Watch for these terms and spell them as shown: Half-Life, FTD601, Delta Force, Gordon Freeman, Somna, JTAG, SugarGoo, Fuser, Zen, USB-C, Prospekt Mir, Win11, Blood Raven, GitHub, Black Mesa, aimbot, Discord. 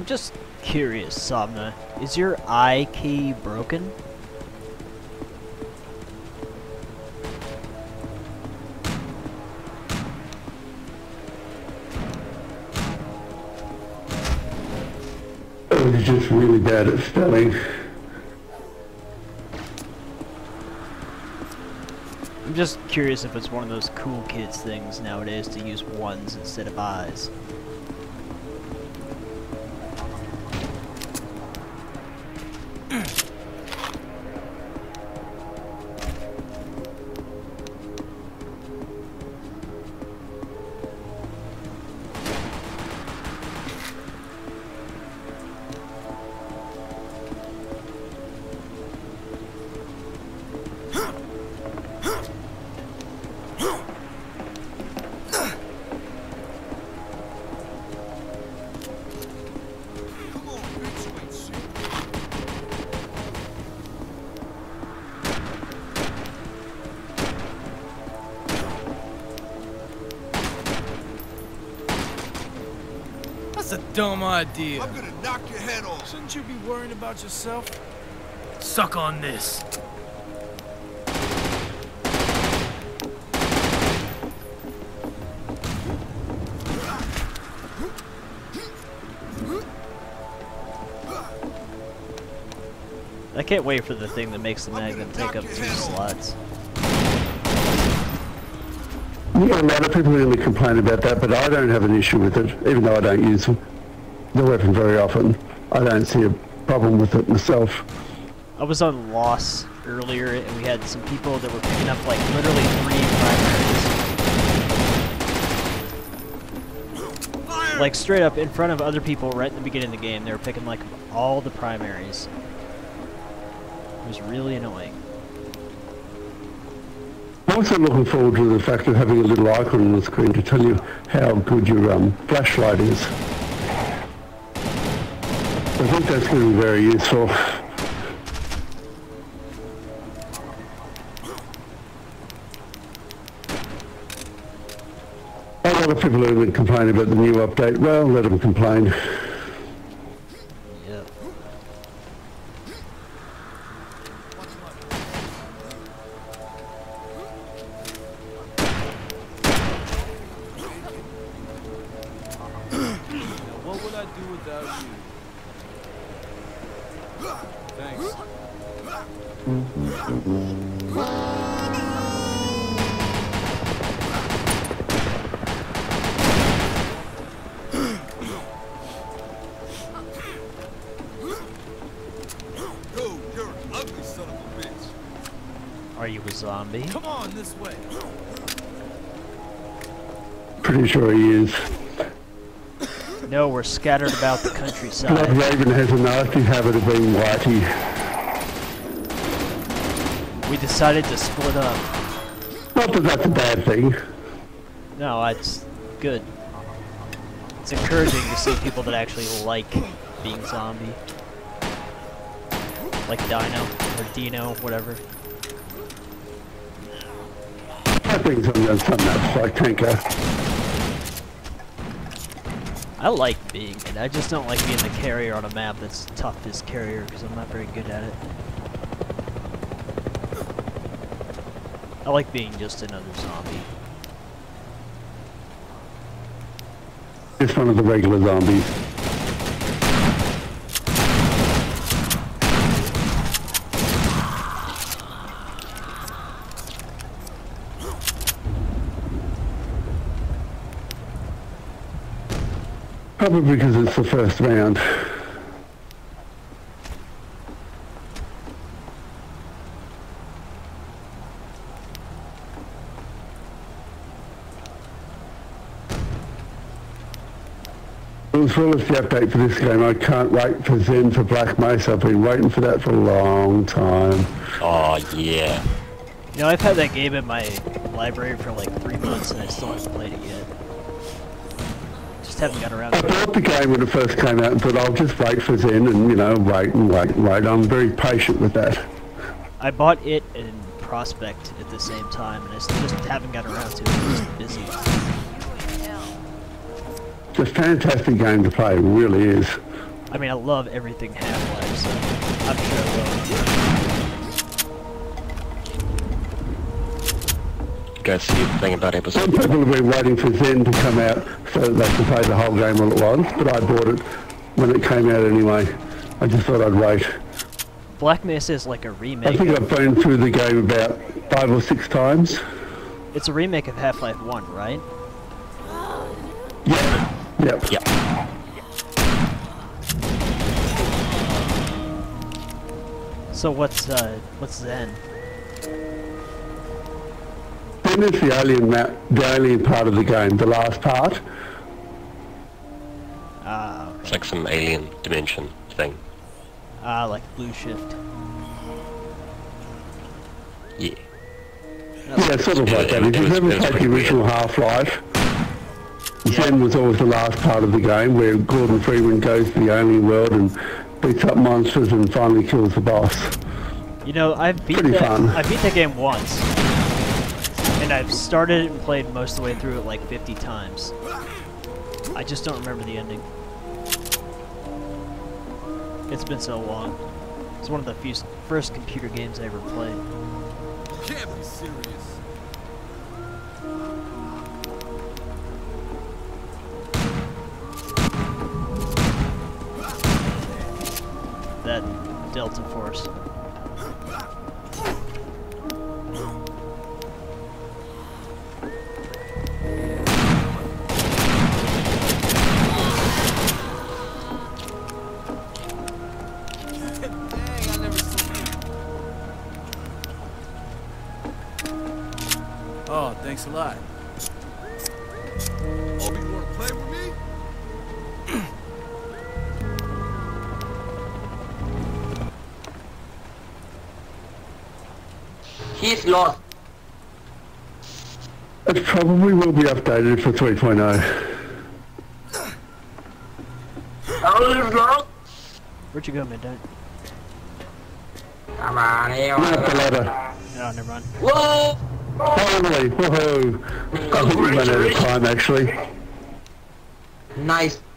I'm just curious, Somna. Is your I key broken? I was just really bad at spelling. I'm just curious if it's one of those cool kids things nowadays to use ones instead of I's. Dumb idea. I'm gonna knock your head off. Shouldn't you be worrying about yourself? Suck on this. I can't wait for the thing that makes the Magnum take up 2 slots. Yeah, a lot of people really complain about that, but I don't have an issue with it, even though I don't use them. The weapon very often. I don't see a problem with it myself. I was on Loss earlier and we had some people that were picking up like literally 3 primaries. Fire! Like straight up in front of other people right in the beginning of the game. They were picking like all the primaries. It was really annoying. I'm also looking forward to the fact of having a little icon on the screen to tell you how good your flashlight is. I think that's going to be very useful. A lot of people who would complain about the new update, well, let them complain. Yep. What would I do without you? Thanks. Yo, you're an ugly son of a bitch. Are you a zombie? Come on, this way. Pretty sure he is. No, we're scattered about the countryside. Blood Raven has a nasty habit of being whitey. We decided to split up. Not that that's a bad thing. No, it's good. It's encouraging to see people that actually like being zombie. Like Dino, or Dino, whatever. I think something else like Tanker. I like being it, I just don't like being the carrier on a map that's tough as carrier because I'm not very good at it. I like being just another zombie. Just one of the regular zombies. Probably because it's the first round. As well as the update for this game, I can't wait for Zen for Black Mesa. I've been waiting for that for a long time. Oh yeah. You know, I've had that game in my library for like 3 months and I still haven't played it yet. Haven't got around I bought the game when it first came out, but I'll just wait for Zen and, you know, wait. I'm very patient with that. I bought it and Prospect at the same time, and I still just haven't got around to it. I'm just busy. It's a fantastic game to play, it really is. I mean, I love everything Half-Life, so I'm sure I will. You guys see the thing about episode? Some people have been waiting for Zen to come out so that they can play the whole game all at once, but I bought it when it came out anyway. I just thought I'd wait. Black Mesa is like a remake. I think I've been through the game about 5 or 6 times. It's a remake of Half-Life 1, right? Yep. So what's Zen? Zen is the alien map, the alien part of the game, the last part. Okay. It's like some alien dimension thing. Like Blue Shift. Yeah. Yeah, sort of like that. If you've ever played the original Half-Life, Zen was always the last part of the game where Gordon Freeman goes to the alien world and beats up monsters and finally kills the boss. You know, I beat that game once, and I've started it and played most of the way through it like 50 times. I just don't remember the ending. It's been so long. It's one of the few first computer games I ever played. You can't be serious. That Delta Force. Oh, thanks a lot. Oh, you want to play with me? He's lost. It probably will be updated for 3.0. Where'd you go, Midnight? Come on, here. I'm up the ladder. Oh, never mind. Whoa! Finally, woohoo! I think we ran out of time, actually. Nice.